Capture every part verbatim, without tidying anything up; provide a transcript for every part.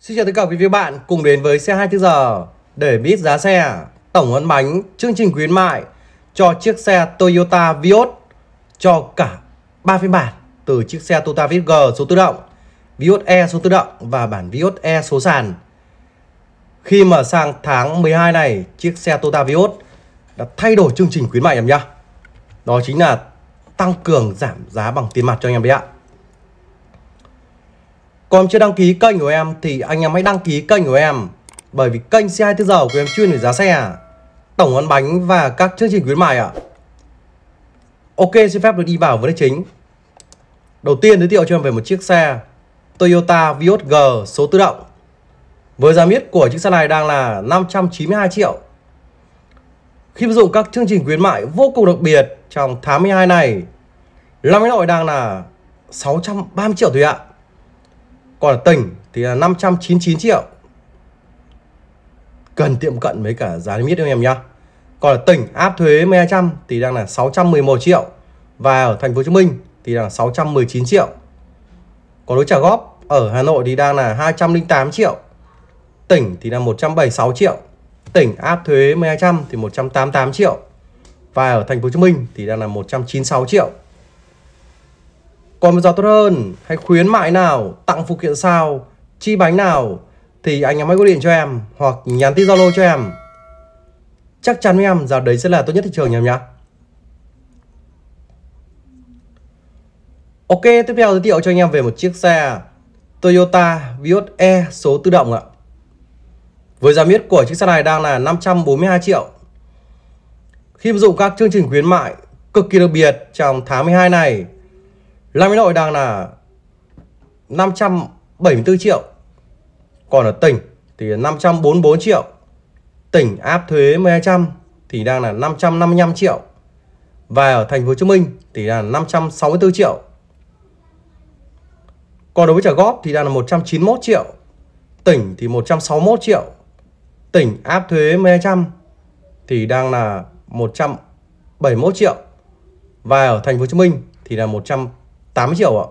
Xin chào tất cả quý vị bạn cùng đến với xe hai mươi bốn giờ để biết giá xe, tổng ấn bánh, chương trình khuyến mại cho chiếc xe Toyota Vios cho cả ba phiên bản, từ chiếc xe Toyota Vios G số tự động, Vios E số tự động và bản Vios E số sàn. Khi mà sang tháng mười hai này, chiếc xe Toyota Vios đã thay đổi chương trình khuyến mại em nhá. Đó chính là tăng cường giảm giá bằng tiền mặt cho anh em đấy ạ. Còn chưa đăng ký kênh của em thì anh em hãy đăng ký kênh của em, bởi vì kênh xe hai mươi bốn giờ của em chuyên về giá xe, tổng ăn bánh và các chương trình khuyến mại ạ. Ok, xin phép được đi vào vấn đề chính. Đầu tiên giới thiệu cho em về một chiếc xe Toyota Vios G số tự động, với giá miết của chiếc xe này đang là năm trăm chín mươi hai triệu. Khi sử dụng các chương trình khuyến mại vô cùng đặc biệt trong tháng mười hai này, Hà Nội đang là sáu trăm ba mươi triệu thôi ạ. Còn ở tỉnh thì là năm trăm chín mươi chín triệu. Cần tiệm cận với cả giá niêm yết em nhá. Còn ở tỉnh áp thuế mười hai phần trăm thì đang là sáu trăm mười một triệu, và ở thành phố Hồ Chí Minh thì đang là sáu trăm mười chín triệu. Còn đối trả góp ở Hà Nội thì đang là hai trăm linh tám triệu. Tỉnh thì là một trăm bảy mươi sáu triệu. Tỉnh áp thuế mười hai phần trăm thì một trăm tám mươi tám triệu. Và ở thành phố Hồ Chí Minh thì đang là một trăm chín mươi sáu triệu. Còn một giá tốt hơn, hay khuyến mại nào, tặng phụ kiện sao, chi bánh nào thì anh em hãy gọi điện cho em hoặc nhắn tin Zalo cho em. Chắc chắn với em giá đấy sẽ là tốt nhất thị trường em nhá. Ok, tiếp theo giới thiệu cho anh em về một chiếc xe Toyota Vios E số tự động ạ. Với giá miết của chiếc xe này đang là năm trăm bốn mươi hai triệu. Khi sử dụng các chương trình khuyến mại cực kỳ đặc biệt trong tháng mười hai này, Hà Nội đang là năm trăm bảy mươi tư triệu. Còn ở tỉnh thì năm trăm bốn mươi bốn triệu. Tỉnh áp thuế mười hai phần trăm thì đang là năm trăm năm mươi lăm triệu. Và ở thành phố Hồ Chí Minh thì là năm trăm sáu mươi tư triệu. Còn đối với trả góp thì đang là một trăm chín mươi mốt triệu. Tỉnh thì một trăm sáu mươi mốt triệu. Tỉnh áp thuế mười hai phần trăm thì đang là một trăm bảy mươi mốt triệu. Và ở thành phố Hồ Chí Minh thì là một trăm tám mươi triệu ạ.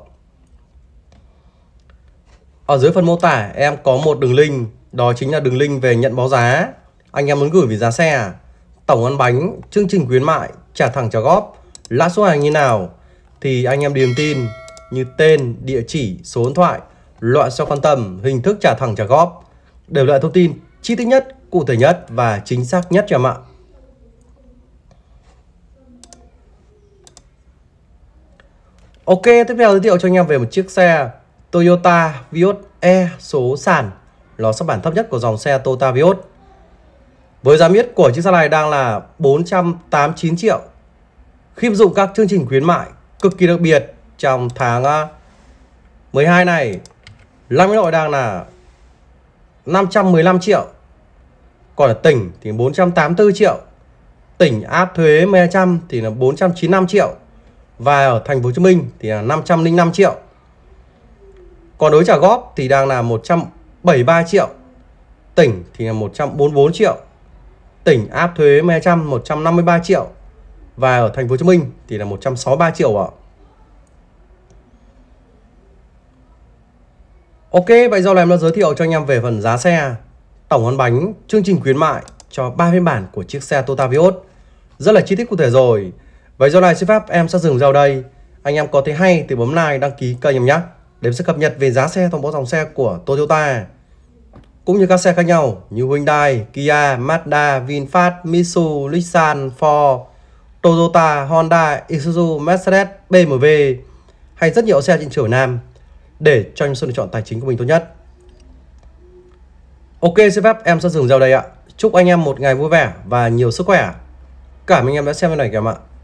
Ở dưới phần mô tả em có một đường link, đó chính là đường link về nhận báo giá. Anh em muốn gửi về giá xe, tổng ăn bánh, chương trình khuyến mại, trả thẳng trả góp, lãi suất hàng như nào thì anh em điền tin như tên, địa chỉ, số điện thoại, loại xe quan tâm, hình thức trả thẳng trả góp, đều là thông tin chi tiết nhất, cụ thể nhất và chính xác nhất cho em ạ. Ok, tiếp theo giới thiệu cho anh em về một chiếc xe Toyota Vios E số sàn, nó sắp bản thấp nhất của dòng xe Toyota Vios. Với giá miết của chiếc xe này đang là bốn trăm tám mươi chín triệu. Khi dùng các chương trình khuyến mại cực kỳ đặc biệt trong tháng mười hai này, Hà Nội đang là năm trăm mười lăm triệu. Còn ở tỉnh thì bốn trăm tám mươi tư triệu. Tỉnh áp thuế mười hai phần trăm thì là bốn trăm chín mươi lăm triệu. Và ở thành phố Hồ Chí Minh thì là năm trăm linh năm triệu. Còn đối trả góp thì đang là một trăm bảy mươi ba triệu. Tỉnh thì là một trăm bốn mươi bốn triệu. Tỉnh áp thuế mười hai phần trăm một trăm năm mươi ba triệu. Và ở thành phố Hồ Chí Minh thì là một trăm sáu mươi ba triệu ạ. Ok, vậy do em đã giới thiệu cho anh em về phần giá xe, tổng ăn bánh, chương trình khuyến mại cho ba phiên bản của chiếc xe Toyota Vios. Rất là chi tiết cụ thể rồi. Vậy do này xin phép em sẽ dừng video đây. Anh em có thấy hay thì bấm like, đăng ký kênh em nhé, để sẽ cập nhật về giá xe, thông báo dòng xe của Toyota cũng như các xe khác nhau như Hyundai, Kia, Mazda, VinFast, Mitsubishi, Nissan, Ford, Toyota, Honda, Isuzu, Mercedes, bê em vê hay rất nhiều xe trên thị trường Việt Nam, để cho em sự lựa chọn tài chính của mình tốt nhất. Ok, xin phép em sẽ dừng video đây ạ. Chúc anh em một ngày vui vẻ và nhiều sức khỏe. Cảm ơn anh em đã xem video này các em ạ.